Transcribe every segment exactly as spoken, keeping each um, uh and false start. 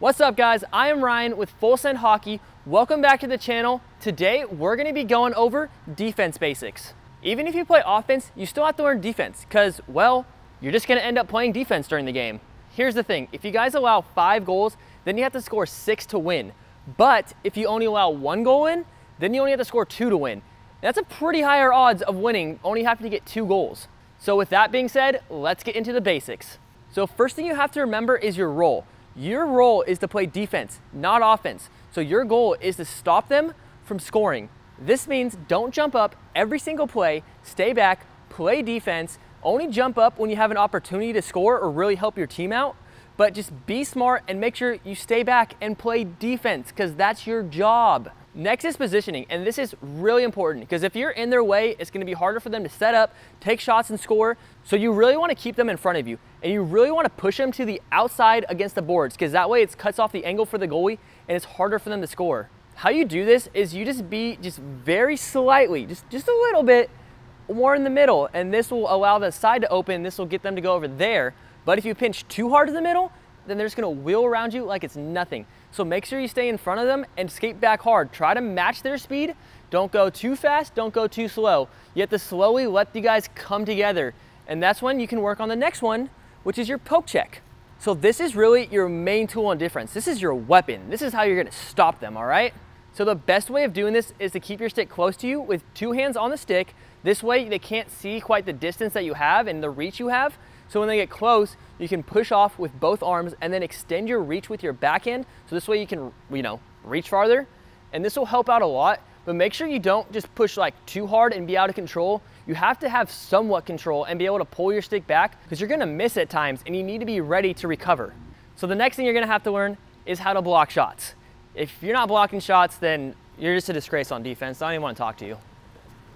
What's up guys, I am Ryan with Full Send Hockey. Welcome back to the channel. Today, we're gonna be going over defense basics. Even if you play offense, you still have to learn defense because, well, you're just gonna end up playing defense during the game. Here's the thing, if you guys allow five goals, then you have to score six to win. But if you only allow one goal in, then you only have to score two to win. That's a pretty higher odds of winning, only having to get two goals. So with that being said, let's get into the basics. So first thing you have to remember is your role. Your role is to play defense, not offense. So your goal is to stop them from scoring. This means don't jump up every single play, stay back, play defense, only jump up when you have an opportunity to score or really help your team out, but just be smart and make sure you stay back and play defense because that's your job. Next is positioning, and this is really important because if you're in their way, it's gonna be harder for them to set up, take shots and score. So you really wanna keep them in front of you, and you really wanna push them to the outside against the boards because that way it cuts off the angle for the goalie and it's harder for them to score. How you do this is you just be just very slightly, just, just a little bit more in the middle, and this will allow the side to open, this will get them to go over there. But if you pinch too hard in the middle, then they're just gonna wheel around you like it's nothing. So make sure you stay in front of them and skate back hard. Try to match their speed. Don't go too fast, don't go too slow. You have to slowly let you guys come together. And that's when you can work on the next one, which is your poke check. So this is really your main tool on defense. This is your weapon. This is how you're gonna stop them, all right? So the best way of doing this is to keep your stick close to you with two hands on the stick. This way they can't see quite the distance that you have and the reach you have. So when they get close, you can push off with both arms and then extend your reach with your backhand. So this way you can, you know, reach farther. And this will help out a lot, but make sure you don't just push like too hard and be out of control. You have to have somewhat control and be able to pull your stick back because you're gonna miss at times and you need to be ready to recover. So the next thing you're gonna have to learn is how to block shots. If you're not blocking shots, then you're just a disgrace on defense. I don't even wanna talk to you.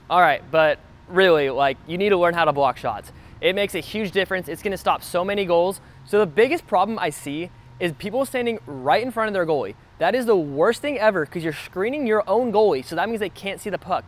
All right, but really, like, you need to learn how to block shots. It makes a huge difference. It's gonna stop so many goals. So the biggest problem I see is people standing right in front of their goalie. That is the worst thing ever because you're screening your own goalie, so that means they can't see the puck.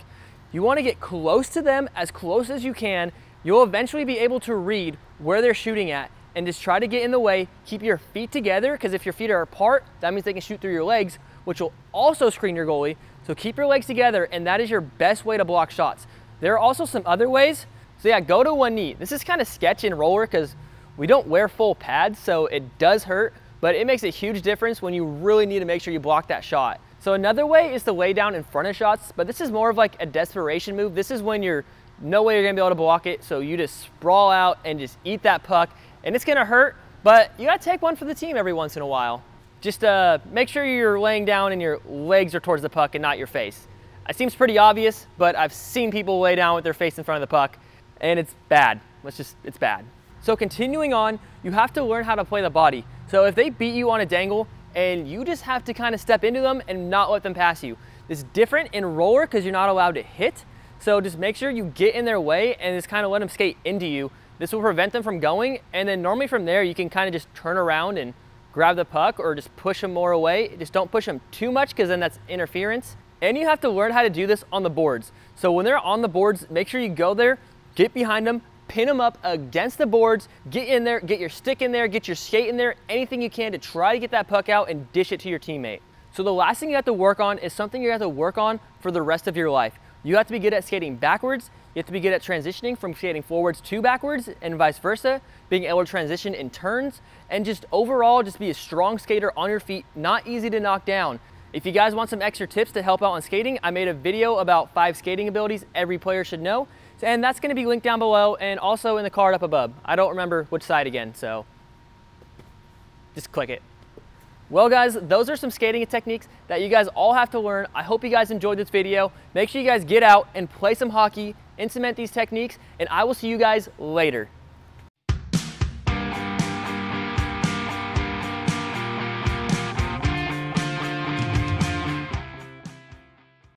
You wanna get close to them, as close as you can. You'll eventually be able to read where they're shooting at and just try to get in the way, keep your feet together, because if your feet are apart, that means they can shoot through your legs, which will also screen your goalie. So keep your legs together, and that is your best way to block shots. There are also some other ways. So yeah, go to one knee. This is kind of sketchy and roller because we don't wear full pads, so it does hurt, but it makes a huge difference when you really need to make sure you block that shot. So another way is to lay down in front of shots, but this is more of like a desperation move. This is when you're, no way you're gonna be able to block it, so you just sprawl out and just eat that puck, and it's gonna hurt, but you gotta take one for the team every once in a while. Just uh, make sure you're laying down and your legs are towards the puck and not your face. It seems pretty obvious, but I've seen people lay down with their face in front of the puck, and it's bad. Let's just, it's bad. So continuing on, you have to learn how to play the body. So if they beat you on a dangle and you just have to kind of step into them and not let them pass you. It's different in roller because you're not allowed to hit. So just make sure you get in their way and just kind of let them skate into you. This will prevent them from going. And then normally from there, you can kind of just turn around and grab the puck or just push them more away. Just don't push them too much because then that's interference. And you have to learn how to do this on the boards. So when they're on the boards, make sure you go there, get behind them, pin them up against the boards, get in there, get your stick in there, get your skate in there, anything you can to try to get that puck out and dish it to your teammate. So the last thing you have to work on is something you have to work on for the rest of your life. You have to be good at skating backwards, you have to be good at transitioning from skating forwards to backwards and vice versa, being able to transition in turns, and just overall just be a strong skater on your feet, not easy to knock down. If you guys want some extra tips to help out on skating, I made a video about five skating abilities every player should know, and that's gonna be linked down below and also in the card up above. I don't remember which side again, so just click it. Well guys, those are some skating techniques that you guys all have to learn. I hope you guys enjoyed this video. Make sure you guys get out and play some hockey, implement these techniques, and I will see you guys later.